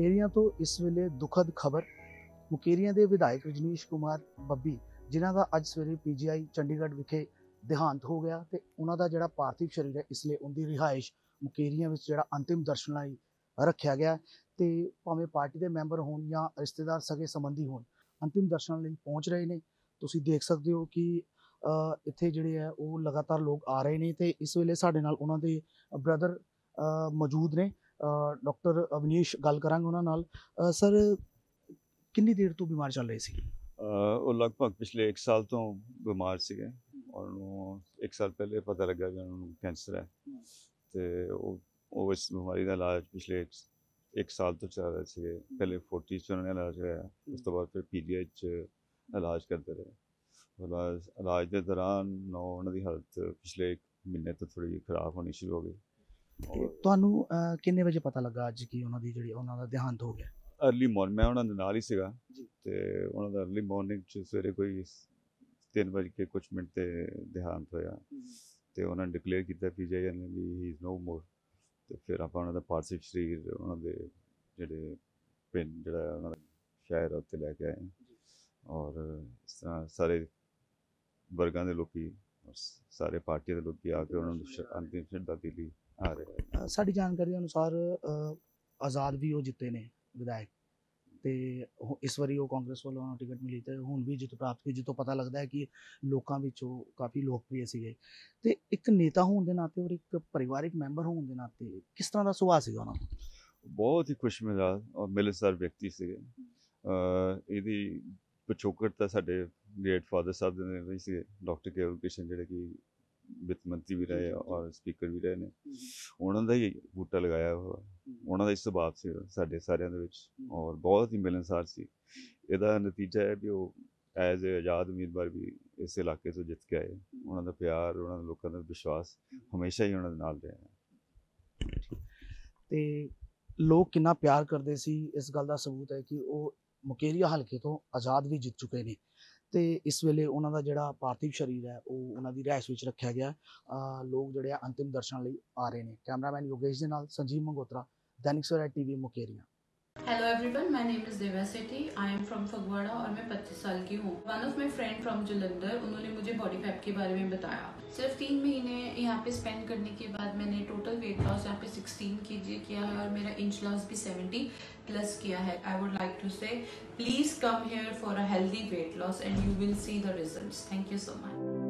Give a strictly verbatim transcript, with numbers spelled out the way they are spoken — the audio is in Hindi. मुकेरियां तो इस वेले दुखद खबर। मुकेरियां दे विधायक रजनीश कुमार बब्बी जिन्हां दा अज सवेरे पी जी आई चंडीगढ़ विखे देहांत हो गया तो उन्हां दा जिहड़ा पार्थिव शरीर है इसलिए उनकी रिहाइश मुकेरियां विच जिहड़ा अंतिम दर्शन लई रखिया गया तो भावें पार्टी के मैंबर होण जां रिश्तेदार सगे संबंधी होण अंतिम दर्शन लई पहुँच रहे ने। तुसीं देख सकते हो कि इत्थे जिहड़े है वो लगातार लोग आ रहे हैं तो इस वेले साडे नाल उन्हां दे ब्रदर मौजूद ने। डॉक्टर अवनीश गल करांगे उन्हां नाल। सर कितनी देर तो बीमार चल रहे थे? लगभग पिछले एक साल तो बीमार से और एक साल पहले पता लगा कि उन्होंने कैंसर है तो इस बीमारी का इलाज पिछले एक, एक साल तो चल रहे थे। पहले फोर्टी उन्होंने इलाज होया उस तो बाद फिर पी जी एच इलाज करते रहे। इलाज इलाज के दौरान उन्होंने हालत पिछले एक महीने तो थोड़ी खराब होनी शुरू हो गई। ਤੁਹਾਨੂੰ ਕਿੰਨੇ ਵਜੇ ਪਤਾ ਲੱਗਾ ਅੱਜ ਕਿ ਉਹਨਾਂ ਦੀ ਜਿਹੜੀ ਉਹਨਾਂ ਦਾ ਦੇਹਾਂਤ ਹੋ ਗਿਆ? अर्ली मॉर्निंग मैं उन्होंने नाल ही सीगा ते उन्होंने दा अर्ली मॉर्निंग च सवेरे कोई तीन बज के कुछ मिनट ते देहांत होया ते उन्होंने डिक्लेयर कीता पी जे ने भी ही इज़ नो मोर। तो फिर आप उन्होंने पार्थिव शरीर उन्होंने जेडे पिंड जेड़ा उन्होंने शहर उत्ते लैके आए और इस तरह सारे वर्गां दे लोकी सारे पार्टियां दे लोकी आके उन्होंने अंतिम श्रद्धा दी। साड़ी जानकारी अनुसार आज़ाद भी वो जिते ने विधायक तो इस बारी वो कांग्रेस वालों टिकट मिली तो हूँ भी जित प्राप्त की जितों पता लगता है कि लोगों में काफ़ी लोकप्रिय से तो एक नेता होने नाते और एक परिवारिक मैंबर होने नाते किस तरह का सुभाव से उन्होंने? बहुत ही खुश मिजाज और मिलनसार व्यक्ति से। यदि पिछोकड़ तो साढ़े ग्रेट फादर साहब ने से डॉक्टर के किशन जेडे कि वित्त मंत्री भी रहे और स्पीकर भी रहे ने। उन्होंने ही बूटा लगाया हुआ उन्होंने ही सुभाव से साढ़े सारे और बहुत ही मिलनसार सी। इसका नतीजा है भी वो एज ए आज़ाद उम्मीदवार भी इस इलाके तो जित के आए। उन्होंने प्यार उन्होंने लोगों का विश्वास हमेशा ही उन्होंने नाल रहा है। तो लोग कितना प्यार करते सी इस गल का सबूत है कि वो मुकेरिया हल्के तो आज़ाद भी जित चुके हैं। तो इस वेले उन्हां दा जिहड़ा पार्थिव शरीर है वो उन्हां दी रिहाइश विच रखिया गया। आ, लोग जिहड़े अंतिम दर्शन लई आ रहे हैं। कैमरामैन योगेश दे नाल Sanjeev Mangotra, Dainik Savera TV Mukerian. Hello everyone, my name is Deva Sethi, I am from Phagwara और मैं पच्चीस साल की हूँ। One of my friend from Jalandhar उन्होंने मुझे बॉडी फैप के बारे में बताया। सिर्फ तीन महीने यहाँ पे स्पेंड करने के बाद मैंने टोटल वेट लॉस यहाँ पे सिक्सटीन केजी किया है और मेरा इंच लॉस भी सेवेंटी प्लस किया है। I would like to say please come here for a healthy weight loss and you will see the result. Thank you so much.